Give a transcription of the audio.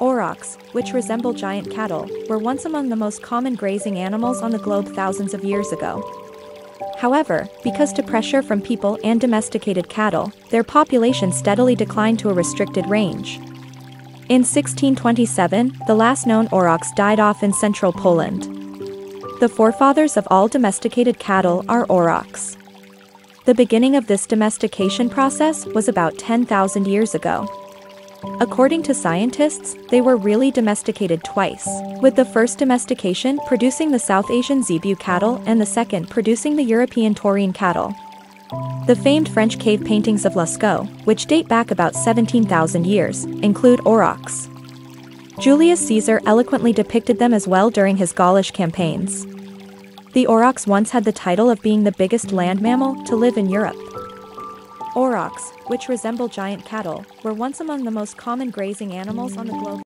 Aurochs, which resemble giant cattle, were once among the most common grazing animals on the globe thousands of years ago. However, because to pressure from people and domesticated cattle, their population steadily declined to a restricted range. In 1627, the last known aurochs died off in central Poland. The forefathers of all domesticated cattle are aurochs. The beginning of this domestication process was about 10,000 years ago. According to scientists, they were really domesticated twice, with the first domestication producing the South Asian zebu cattle and the second producing the European taurine cattle. The famed French cave paintings of Lascaux, which date back about 17,000 years, include aurochs. Julius Caesar eloquently depicted them as well during his Gaulish campaigns. The aurochs once had the title of being the biggest land mammal to live in Europe. Aurochs, which resemble giant cattle, were once among the most common grazing animals on the globe.